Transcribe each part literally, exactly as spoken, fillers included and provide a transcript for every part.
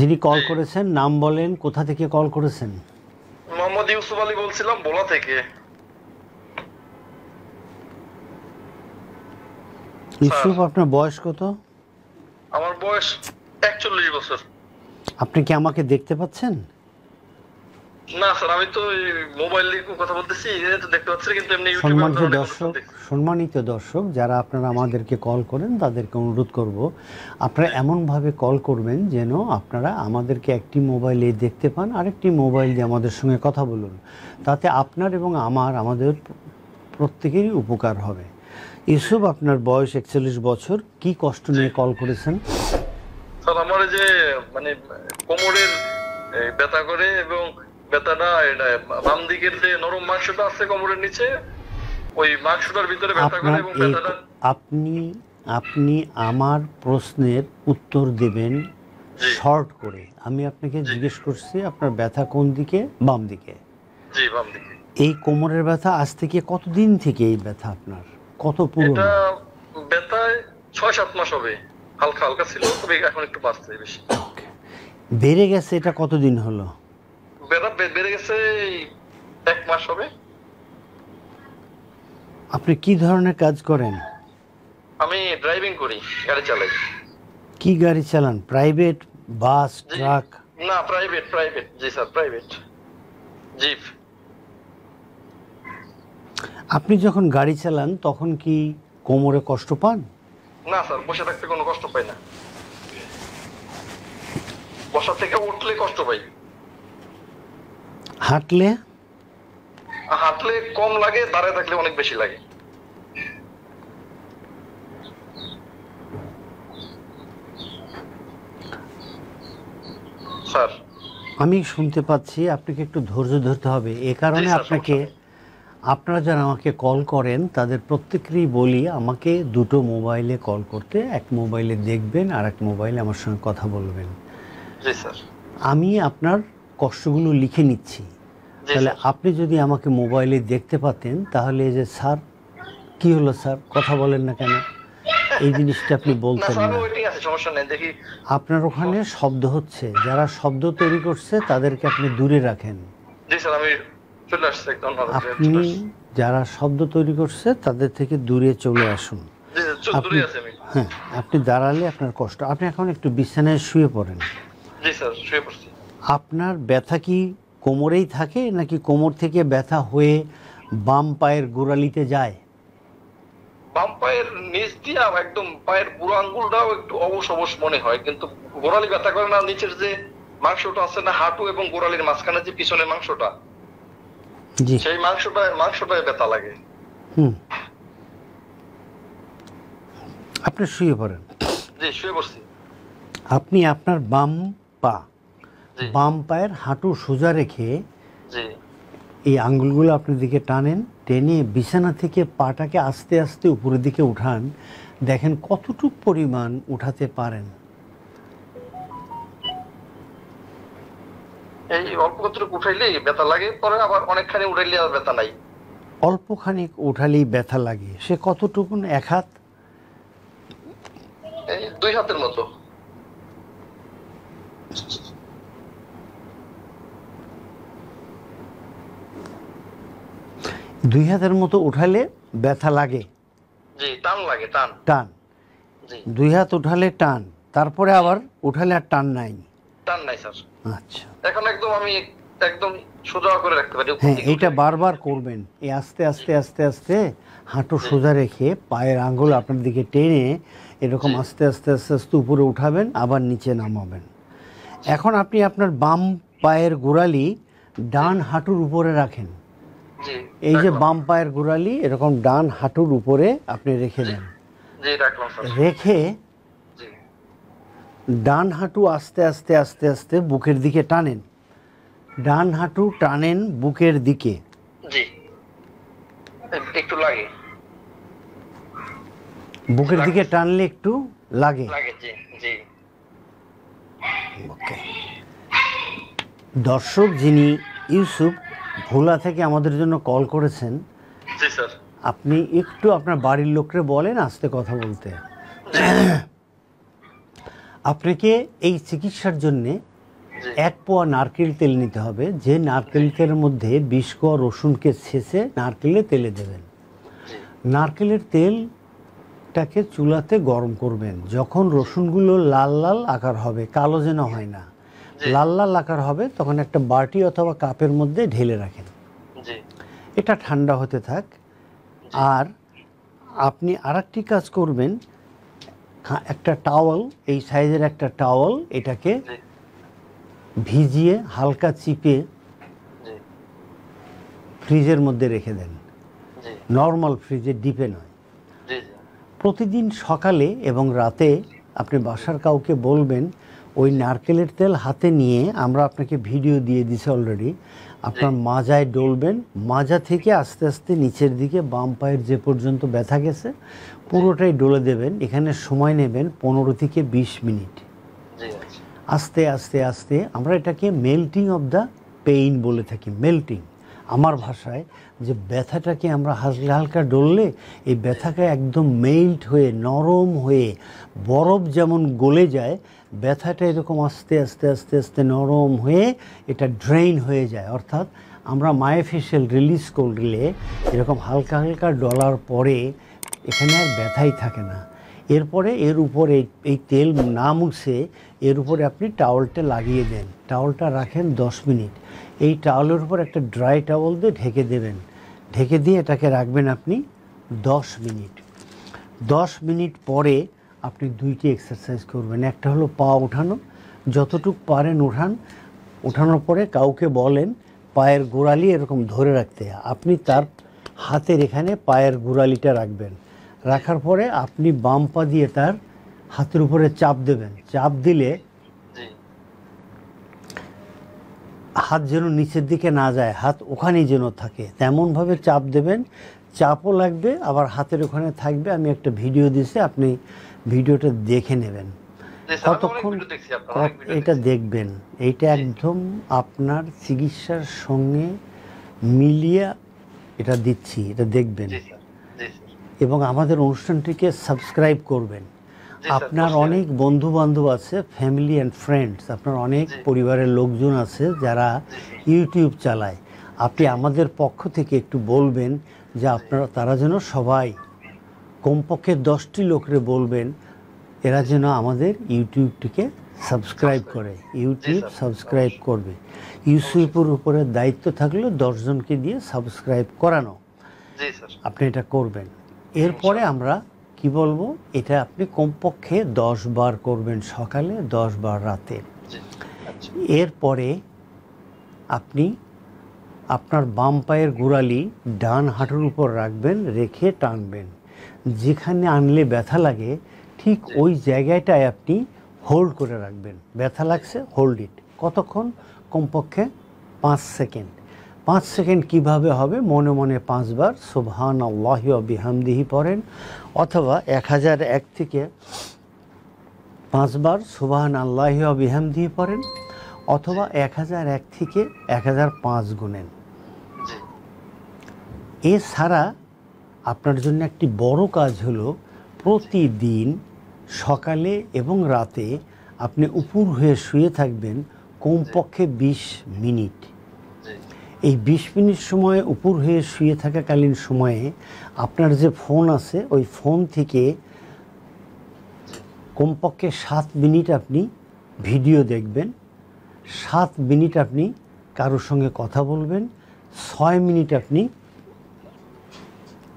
যিনি কল করেছেন নাম বলেন, কোথা থেকে কল করেছেন? মোহাম্মদ ইউসুফ আলী বলছিলাম ভোলা থেকে। ইউসুফ, আপনার বয়স কত? আমার বয়স একচল্লিশ বছর। আপনি কি আমাকে দেখতে পাচ্ছেন? না স্যার, আমি তো মোবাইল দিয়ে কথা বলতেছি, এটা তো দেখতে পাচ্ছেন কিন্তু এমনি ইউটিউবে। সম্মানিত দর্শক, সম্মানিত দর্শক যারা আপনারা আমাদেরকে কল করেন তাদেরকে অনুরোধ করব আপনারা এমন ভাবে কল করবেন যেন আপনারা আমাদেরকে একটি মোবাইলে দেখতে পান, আরেকটি মোবাইল দিয়ে আমাদের সঙ্গে কথা বলুন, তাতে আপনার এবং আমার আমাদের প্রত্যেকেরই উপকার হবে। ইউসুফ, আপনার বয়স একচল্লিশ বছর, কি কষ্ট নিয়ে কল করেছেন? স্যার, আমার যে মানে কোমরের ব্যথা করে এবং ব্যথাটা এটা বাম দিকের যে নরম মাংসটা আছে কোমরের নিচে ওই মাংসটার ভিতরে ব্যথা করে এবং ব্যথাটা। আপনি আপনি আমার প্রশ্নের উত্তর দেবেন শর্ট করে। আমি আপনাকে জিজ্ঞেস করছি আপনার ব্যথা কোন দিকে? বাম দিকে। জি, বাম দিকে। এই কোমরের ব্যথা আজ থেকে কতদিন থেকে এই ব্যথা আপনার? কত পুরো এটা? ব্যথা ছয় সাত মাস হবে, হালকা হালকা ছিল তবে এখন একটু বাড়ছে বেশি। ওকে, বেড়ে গেছে। এটা কতদিন হলো? ব্যথা বেড়ে গেছে এক মাস হবে। আপনি কি ধরনের কাজ করেন? আমি ড্রাইভিং করি, গাড়ি চালাই। কি গাড়ি চালান? Private, bus, truck? না, প্রাইভেট। প্রাইভেট জি স্যার, প্রাইভেট জিপ। আপনি যখন গাড়ি চালান তখন কি কোমরে কষ্ট পান? না স্যার, বসে থাকতে কোনো কষ্ট পাই না, বসা থেকে উঠলে কষ্ট পাই। হাঁটলে? হাঁটলে কম লাগে, দাঁড়ায় থাকলে অনেক বেশি লাগে। স্যার, আমি শুনতে পাচ্ছি, আপনাকে একটু ধৈর্য ধরতে হবে। এ কারণে আপনাকে, আপনারা যারা আমাকে কল করেন তাদের প্রত্যেকেরই বলি আমাকে দুটো মোবাইলে কল করতে, এক মোবাইলে দেখবেন আর এক মোবাইলে আমার সঙ্গে কথা বলবেন। জি স্যার। আমি আপনার কষ্টগুলো লিখে নিচ্ছি, তাহলে আপনি যদি আমাকে মোবাইলে দেখতে পাতেন তাহলে যে স্যার কি হলো স্যার কথা বলেন না কেন এই জিনিসটা আপনি বলতেন না। আপনার ওখানে শব্দ হচ্ছে, যারা শব্দ তৈরি করছে তাদেরকে আপনি দূরে রাখেন। আপনি যারা শব্দ তৈরি করছে তাদের থেকে দূরে চলে আসুন। হ্যাঁ, আপনি দাঁড়ালে আপনার কষ্ট। আপনি এখন একটু বিছানায় শুয়ে পড়েন। জি স্যার, শুয়ে পড়ছি। আপনার ব্যথা কি কোমরেই থাকে নাকি কোমর থেকে ব্যথা হয়ে বাম পায়ের গোড়ালিতে যায়? বাম পায়ের নিচ দিয়ে একদম পায়ের বুড়ো আঙ্গুলটাও একটু অবশ অবশ মনে হয়, কিন্তু গোড়ালি ব্যথা করে না। নিচের যে মাংসটা আছে না, হাঁটু এবং গোড়ালির মাঝখানে যে পিছনের মাংসটা, জি সেই মাংসটা মাংসটায় ব্যথা লাগে। হুম, আপনি শুয়ে পড়েন। জি, শুয়ে পড়ছি। আপনি আপনার বাম পা, বাম পায়ের হাঁটু সোজা রেখে এই আঙ্গুলগুলো আপনার দিকে টানেন, টেনে বিছানা থেকে পাটাকে আস্তে আস্তে উপরের দিকে উঠান, দেখেন কতটুকু পরিমাণ উঠাতে পারেন। এই অল্প কতটুকু উঠাইলেই ব্যথা লাগে, পরে আবার অনেকখানি উঠাইলে আর ব্যথা নাই। অল্পখানি উঠালেই ব্যথা লাগে, সে কতটুকু? এক হাত, এই দুই হাতের মতো। দুই হাতের মতো উঠালে ব্যথা লাগে? জি, টান লাগে, টান টান। জি, দুই হাত উঠালে টান, তারপরে আবার উঠালে আর টান নাই? টান নাই স্যার। আচ্ছা, এখন একদম আমি একদম সোজা করে রাখতে পারি। এটা বারবার করবেন, এই আস্তে আস্তে আস্তে আস্তে হাঁটু সোজা রেখে পায়ের আঙ্গুল আপনার দিকে টেনে এরকম আস্তে আস্তে আস্তে আস্তে উপরে উঠাবেন, আবার নিচে নামাবেন। এখন আপনি আপনার বাম পায়ের গোড়ালি ডান হাঁটুর উপরে রাখেন। এই যে বাম পায়ের গোড়ালি এরকম ডান হাঁটুর উপরে আপনি রেখে দেন, রেখে ডান হাঁটু আস্তে আস্তে আস্তে আস্তে বুকের দিকে টানেন, ডান হাঁটু টানেন বুকের দিকে। জি, একটু লাগে, বুকের দিকে টানলে একটু লাগে। জি জি। ওকে, দর্শক যিনি ইউসুফ ভোলা থেকে আমাদের জন্য কল করেছেন, জি স্যার, আপনি একটু আপনার বাড়ির লোককে বলেন আস্তে কথা বলতে। আপনাকে এই চিকিৎসার জন্যে एक पोয়া नारकेल तेल নিতে হবে যে নারকেল তেলের মধ্যে বিশ কোয়া রসুনকে ছেঁচে নারকেলের তেলে দেবেন। নারকেলের তেলটাকে চুলাতে গরম করবেন। যখন রসুনগুলো লাল লাল আকার হবে, কালো যেন হয় না, লাল লাল আকার হবে, তখন একটা বাটি অথবা কাপের মধ্যে ঢেলে রাখেন। এটা ঠান্ডা হতে থাক। আর আপনি আরেকটি কাজ করবেন, একটা টাওয়াল, এই সাইজের একটা টাওয়াল, এটাকে ভিজিয়ে হালকা চিপে ফ্রিজের মধ্যে রেখে দেন। নর্মাল ফ্রিজে, ডিপে নয়। প্রতিদিন সকালে এবং রাতে আপনি বাসার কাউকে বলবেন ওই নারকেলের তেল হাতে নিয়ে, আমরা আপনাকে ভিডিও দিয়ে দিছি অলরেডি, আপনার মাজায় ডলবেন। মাজা থেকে আস্তে আস্তে নিচের দিকে বাম পায়ের যে পর্যন্ত ব্যথা গেছে পুরোটাই ডলে দেবেন। এখানে সময় নেবেন পনেরো থেকে বিশ মিনিট আস্তে আস্তে আস্তে। আমরা এটাকে মেল্টিং অফ দ্য পেইন বলে থাকি, মেল্টিং আমার ভাষায়, যে ব্যথাটাকে আমরা হালকা হালকা ডললে এই ব্যথাকে একদম মেল্ট হয়ে, নরম হয়ে, বরফ যেমন গলে যায়, ব্যথাটা এরকম আস্তে আস্তে আস্তে আস্তে নরম হয়ে এটা ড্রেইন হয়ে যায়। অর্থাৎ আমরা মায়োফেশিয়াল রিলিজ করলে এরকম হালকা হালকা ডলার পরে এখানে আর ব্যথাই থাকে না। এরপরে এর উপরে এই তেল না মুছে এর উপরে আপনি টাওয়ালটা লাগিয়ে দেন। টাওয়ালটা রাখেন দশ মিনিট। এই টাওয়ালের উপর একটা ড্রাই টাওয়াল দিয়ে ঢেকে দেবেন। ঢেকে দিয়ে এটাকে রাখবেন আপনি দশ মিনিট। দশ মিনিট পরে আপনি দুইটি এক্সারসাইজ করবেন। একটা হলো পা ওঠানো, যতটুকু পারেন ওঠান। ওঠানোর পরে কাউকে বলেন পায়ের গোড়ালি এরকম ধরে রাখতে। আপনি তার হাতের এখানে পায়ের গোড়ালিটা রাখবেন। রাখার পরে আপনি বাম পা দিয়ে তার হাতের উপরে চাপ দেবেন। চাপ দিলে হাত যেন নিচের দিকে না যায়, হাত ওখানেই যেন থাকে, তেমনভাবে চাপ দেবেন। চাপও লাগবে, আবার হাতের ওখানে থাকবে। আমি একটা ভিডিও দিছি, আপনি ভিডিওটা দেখে নেবেন। কতক্ষণ এটা দেখবেন, এইটা একদম আপনার চিকিৎসার সঙ্গে মিলিয়ে এটা দিচ্ছি, এটা দেখবেন। এবং আমাদের অনুষ্ঠানটিকে সাবস্ক্রাইব করবেন। আপনার অনেক বন্ধুবান্ধব আছে, ফ্যামিলি অ্যান্ড ফ্রেন্ডস, আপনার অনেক পরিবারের লোকজন আছে যারা ইউটিউব চালায়। আপনি আমাদের পক্ষ থেকে একটু বলবেন যে আপনারা, তারা যেন সবাই কমপক্ষে দশটি লোকরে বলবেন এরা যেন আমাদের ইউটিউবটিকে সাবস্ক্রাইব করে। ইউটিউব সাবস্ক্রাইব করবে। ইউটিউবের উপরে দায়িত্ব থাকলে দশজনকে দিয়ে সাবস্ক্রাইব করানো, আপনি এটা করবেন। এরপরে আমরা কি বলবো, এটা আপনি কমপক্ষে দশ বার করবেন, সকালে দশ বার, রাতে। এরপরে আপনি আপনার বাম পায়ের গোড়ালি ডান হাঁটুর উপর রাখবেন, রেখে টানবেন। যেখানে আনলে ব্যথা লাগে ঠিক ওই জায়গাটায় আপনি হোল্ড করে রাখবেন। ব্যথা লাগছে, হোল্ড ইট। কতক্ষণ? কমপক্ষে পাঁচ সেকেন্ড। পাঁচ সেকেন্ড কিভাবে হবে? মনে মনে পাঁচবার সুবহানআল্লাহিয়ুবিহাম্দি পড়েন, অথবা এক হাজার এক থেকে পাঁচবার সুবহানআল্লাহিয়ুবিহাম্দি পড়েন, অথবা এক হাজার এক থেকে এক হাজার পাঁচ গুণেন। এছাড়া আপনার জন্য একটি বড় কাজ হলো, প্রতিদিন সকালে এবং রাতে আপনি উপর হয়ে শুয়ে থাকবেন কমপক্ষে বিশ মিনিট। এই বিশ মিনিট সময়ে উপর হয়ে শুয়ে থাকাকালীন সময়ে আপনার যে ফোন আছে ওই ফোন থেকে কমপক্ষে সাত মিনিট আপনি ভিডিও দেখবেন, সাত মিনিট আপনি কারোর সঙ্গে কথা বলবেন, ছয় মিনিট আপনি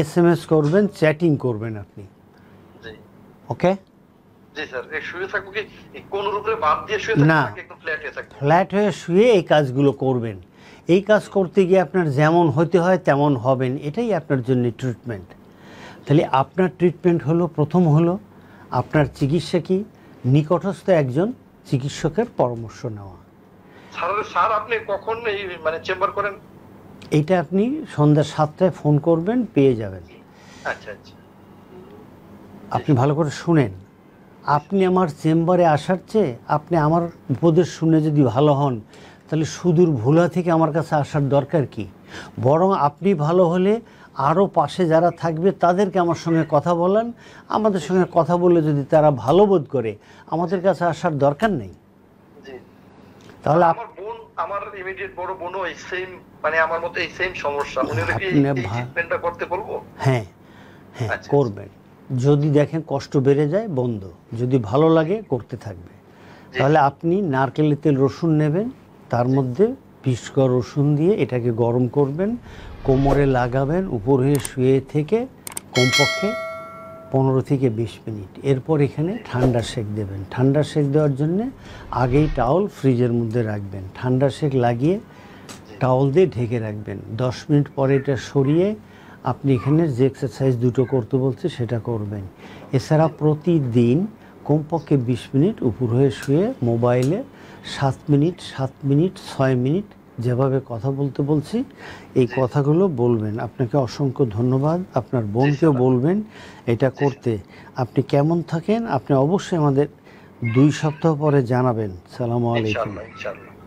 এস এম এস করবেন, চ্যাটিং করবেন আপনি। ওকে? না, ফ্ল্যাট হয়ে শুয়ে এই কাজগুলো করবেন। এই কাজ করতে গিয়ে আপনার যেমন হতে হয় তেমন হবেন, এটাই আপনার জন্য ট্রিটমেন্ট। তাহলে আপনার ট্রিটমেন্ট হলো, প্রথম হলো আপনার চিকিৎসা কি, নিকটস্থ একজন চিকিৎসকের পরামর্শ নেওয়া। স্যার আপনি কখন মানে চেম্বার করেন? এটা আপনি সন্ধ্যা সাতটায় ফোন করবেন, পেয়ে যাবেন। আচ্ছা আচ্ছা, আপনি ভালো করে শুনেন। আপনি আমার চেম্বারে আসার চেয়ে আপনি আমার উপদেশ শুনে যদি ভালো হন তাহলে সুদূর ভোলা থেকে আমার কাছে আসার দরকার কি? বরং আপনি ভালো হলে আরও পাশে যারা থাকবে তাদেরকে আমার সঙ্গে কথা বলান। আমাদের সঙ্গে কথা বলে যদি তারা ভালো বোধ করে আমাদের কাছে আসার দরকার নেই। नारकेल तेल रसुन नेবেন তার মধ্যে পিসকা রসুন দিয়ে এটাকে গরম করবেন কোমরে লাগাবেন উপরে শুয়ে থেকে কমপক্ষে पंद्रह थेके बीस मिनट एरपर एखाने ठंडा शेक देवें ठंडा शेक देवार जन्य आगे टावल फ्रिजर मध्य राखबें ठंडा शेक लागिए टावल दिए ढेके राखबें दस मिनट पर एटा सरिए आपनि एखाने जे एक्सारसाइज दुटो करते बोलछे सेटा करबें एछाड़ा प्रतिदिन कमपक्षे बीस मिनट उपर हये शुए मोबाइले सात मिनट सात मिनट छय मिनट যেভাবে কথা বলতে বলছি এই কথাগুলো বলবেন। আপনাকে অসংখ্য ধন্যবাদ। আপনার বোনকেও বলবেন এটা করতে। আপনি কেমন থাকেন আপনি অবশ্যই আমাদের দুই সপ্তাহ পরে জানাবেন। আসসালামু আলাইকুম।